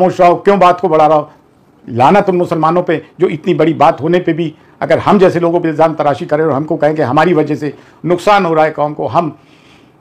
खामोश रहो, क्यों बात को बढ़ा रहा हो। लानत उन मुसलमानों पे जो इतनी बड़ी बात होने पे भी अगर हम जैसे लोगों पे इल्ज़ाम तराशी करें और हमको कहें कि हमारी वजह से नुकसान हो रहा है कौम को, हम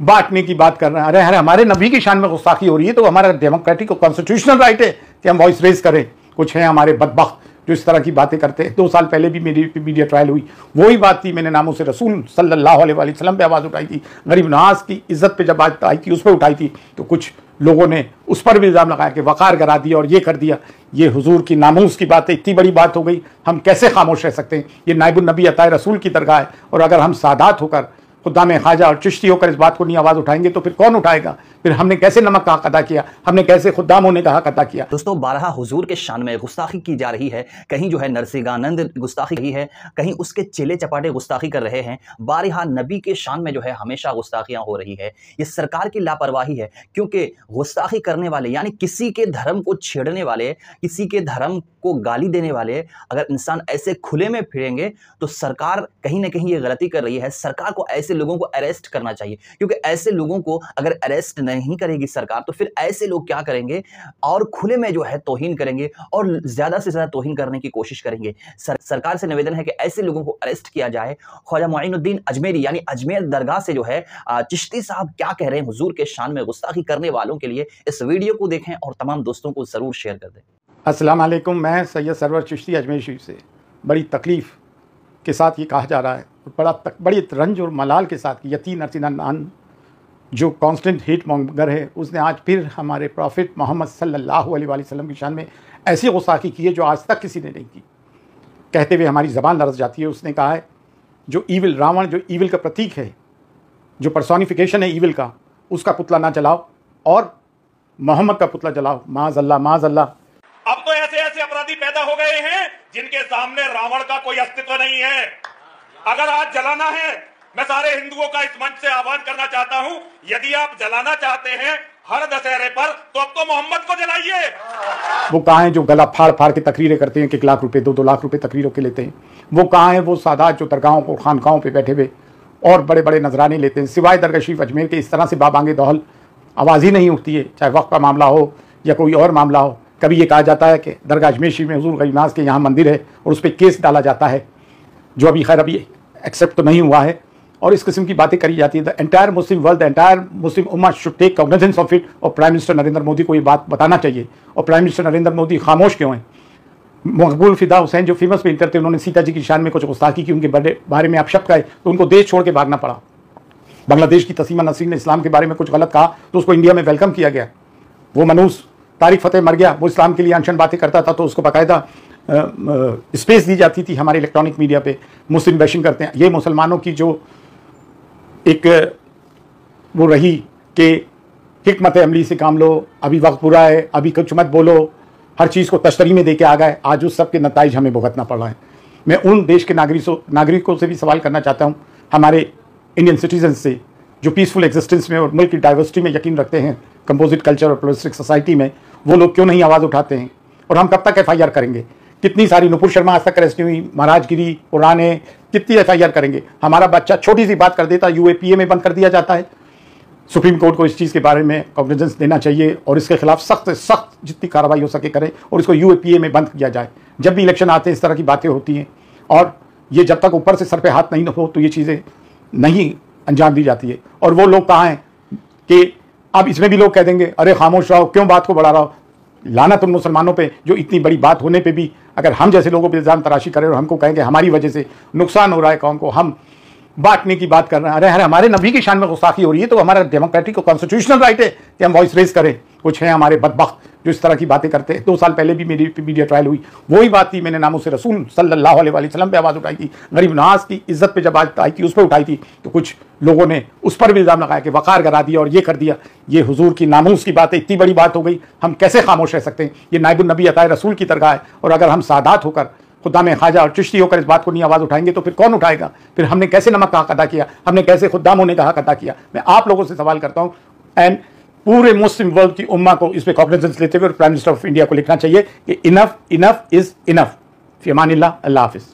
बांटने की बात कर रहे हैं। अरे अरे, हमारे नबी की शान में गुस्ताखी हो रही है तो हमारा डेमोक्रेटिक और कॉन्स्टिट्यूशनल राइट है कि हम वॉइस रेज करें। कुछ हैं हमारे बदबख्त जो इस तरह की बातें करते हैं। 2 साल पहले भी मेरी मीडिया ट्रायल हुई, वही बात थी। मैंने नामों से रसूल सल्लल्लाहु अलैहि वसल्लम पे आवाज़ उठाई थी, गरीब नवाज की इज़्ज़त पे जब बात आई थी उस पर उठाई थी, तो कुछ लोगों ने उस पर भी इल्ज़ाम लगाया कि वक़ार करा दिया और ये कर दिया। ये हुजूर की नामूस की बात है, इतनी बड़ी बात हो गई, हम कैसे खामोश रह सकते हैं। ये नायबुल नबी अताए रसूल की दरगाह है, और अगर हम सादात होकर खुदा में ख्वाजा और चिश्ती होकर इस बात को नहीं आवाज़ उठाएंगे तो फिर कौन उठाएगा। फिर हमने कैसे नमक का हक अदा किया, हमने कैसे खुदाम होने का हक अदा किया। दोस्तों, बारहा हुजूर के शान में गुस्ताखी की जा रही है। कहीं जो है नरसिंहानंद गुस्ताखी की है, कहीं उसके चेले चपाटे गुस्ताखी कर रहे हैं। बारहा नबी के शान में जो है हमेशा गुस्ताखियाँ हो रही है। ये सरकार की लापरवाही है, क्योंकि गुस्ताखी करने वाले यानी किसी के धर्म को छेड़ने वाले, किसी के धर्म को गाली देने वाले अगर इंसान ऐसे खुले में फिरेंगे तो सरकार कहीं ना कहीं ये गलती कर रही है। सरकार को ऐसे लोगों को अरेस्ट करना चाहिए, क्योंकि ऐसे लोगों को अगर अरेस्ट नहीं करेगी सरकार तो फिर ऐसे लोग क्या करेंगे और खुले में जो है तौहीन करेंगे और ज्यादा से ज्यादा तौहीन करने की कोशिश करेंगे। सरकार से निवेदन है कि ऐसे लोगों को अरेस्ट किया जाए। ख्वाजा मोइनुद्दीन अजमेरी यानी अजमेर दरगाह से जो है चिश्ती साहब क्या कह रहे हैं हुजूर के शान में गुस्ताखी करने वालों के लिए, इस वीडियो को देखें और तमाम दोस्तों को जरूर शेयर कर दें। अस्सलाम वालेकुम, मैं सैयद सरवर चिश्ती अजमेरी से बड़ी तकलीफ के साथ ये कहा जा रहा है, बड़ी रंज और मलाल के साथ कि यति नरसिंहानंद जो कांस्टेंट हेट मॉन्गर है उसने आज फिर हमारे प्रॉफिट मोहम्मद सल्लल्लाहु अलैहि वसल्लम की शान में ऐसी गुस्ताखी की है जो आज तक किसी ने नहीं की। कहते हुए हमारी ज़बान लरज़ जाती है। उसने कहा है जो ईविल रावण, जो ईविल का प्रतीक है, जो पर्सोनिफिकेशन है ईविल का, उसका पुतला ना जलाओ और मोहम्मद का पुतला जलाओ। माज़ल्लाह माज़ल्लाह, अब तो ऐसे ऐसे अपराधी पैदा हो गए हैं जिनके सामने रावण का कोई अस्तित्व नहीं है। अगर आज जलाना है, मैं सारे हिंदुओं का इस मंच से आह्वान करना चाहता हूं, यदि आप जलाना चाहते हैं हर दशहरे पर तो अब तो मोहम्मद को जलाइए। वो कहाँ हैं जो गला फाड़ फाड़ के तकरीरें करते हैं कि 1 लाख रुपए 2-2 लाख रुपए तकरीरों के लेते हैं? वो कहाँ हैं वो सादात जो दरगाहों को खानकाहों पे बैठे हुए और बड़े बड़े नजराने लेते हैं? सिवाय दरगाह शरीफ अजमेर के इस तरह से बाबांगे दोहल आवाज़ ही नहीं उठती है, चाहे वक्त का मामला हो या कोई और मामला हो। कभी ये कहा जाता है कि दरगाह अजमेर शरीफ में हुजूर गरीबनाज के यहाँ मंदिर है और उस पर केस डाला जाता है, जो अभी खैर अभी एक्सेप्ट तो नहीं हुआ है, और इस किस्म की बातें करी जाती है। The entire Muslim world, the entire Muslim Umma should take cognizance of it, और प्राइम मिनिस्टर नरेंद्र मोदी को ये बात बताना चाहिए। और प्राइम मिनिस्टर नरेंद्र मोदी खामोश क्यों हैं? मकबूल फिदा हुसैन जो फेमस पेंटर थे, उन्होंने सीता जी की शान में कुछ गुस्ताखी की, उनके बारे में अपशब्द कहे तो उनको देश छोड़ के भागना पड़ा। बांग्लादेश की तस्लीमा नसरीन ने इस्लाम के बारे में कुछ गलत कहा तो उसको इंडिया में वेलकम किया गया। वो मनूस तारिक फतेह मर गया, वो इस्लाम के लिए अनशन बातें करता था तो उसको बाकायदा स्पेस दी जाती थी हमारे इलेक्ट्रॉनिक मीडिया पे। मुस्लिम बैशिंग करते हैं। ये मुसलमानों की जो एक वो रही कि हिकमत अमली से काम लो, अभी वक्त पूरा है, अभी कुछ मत बोलो, हर चीज़ को तश्तरी में दे के आ गए। आज उस सब के नताइज हमें भुगतना पड़ रहा है। मैं उन देश के नागरिकों से भी सवाल करना चाहता हूँ, हमारे इंडियन सिटीजन से जो पीसफुल एग्जिस्टेंस में और मुल्क की डाइवर्सिटी में यकीन रखते हैं, कंपोजिट कल्चर और प्लुरिस्टिक सोसाइटी में, वो लोग क्यों नहीं आवाज़ उठाते हैं? और हम कब तक FIR करेंगे? कितनी सारी नुपुर शर्मा आज तक अरेस्ट हुई, महाराज गिरी उड़ाने, कितनी FIR करेंगे? हमारा बच्चा छोटी सी बात कर देता UAPA में बंद कर दिया जाता है। सुप्रीम कोर्ट को इस चीज़ के बारे में कॉग्निजेंस देना चाहिए और इसके खिलाफ सख्त से सख्त जितनी कार्रवाई हो सके करें और इसको UAPA में बंद किया जाए। जब भी इलेक्शन आते हैं इस तरह की बातें होती हैं, और ये जब तक ऊपर से सर पर हाथ नहीं हो तो ये चीज़ें नहीं अंजाम दी जाती है। और वो लोग कहाँ हैं कि अब इसमें भी लोग कह देंगे अरे खामोश रहो, क्यों बात को बढ़ा रहा हो। लानत उन मुसलमानों पे जो इतनी बड़ी बात होने पे भी अगर हम जैसे लोगों पे इल्ज़ाम तराशी करें और हमको कहें कि हमारी वजह से नुकसान हो रहा है कौम को, हम बांटने की बात कर रहे हैं। अरे अरे, हमारे नबी की शान में गुस्ताखी हो रही है तो हमारा डेमोक्रेटिक और कॉन्स्टिट्यूशनल राइट है कि हम वॉइस रेज करें। कुछ हैं हमारे बदबख्त जो इस तरह की बातें करते हैं। 2 साल पहले भी मेरी मीडिया ट्रायल हुई, वही बात थी। मैंने नामों से रसूल सल्लल्लाहु अलैहि वसल्लम पे आवाज़ उठाई थी, गरीब नवाज की इज़्ज़त पे जब बात आई थी उस पर उठाई थी, तो कुछ लोगों ने उस पर भी इल्ज़ाम लगाया कि वक़ार करा दिया और ये कर दिया। ये हुजूर की नामूस की बात है, इतनी बड़ी बात हो गई, हम कैसे खामोश रह सकते हैं। ये नायबुल नबी अताए रसूल की दरगाह है, और अगर हम सादात होकर खुदा में ख्वाजा और चिश्ती होकर इस बात को नहीं आवाज़ उठाएंगे तो फिर कौन उठाएगा। फिर हमने कैसे नमक का हक अदा किया, हमने कैसे खुदाम होने का हक अदा किया। मैं आप लोगों से सवाल करता हूँ एंड पूरे मुस्लिम वर्ल्ड की उम्मा को इस पर कॉग्निजेंस लेते हुए प्राइम मिनिस्टर ऑफ इंडिया को लिखना चाहिए कि इनफ इनफ इज़ इनफ। फी अमानिल्लाह, अल्लाह हाफिज़।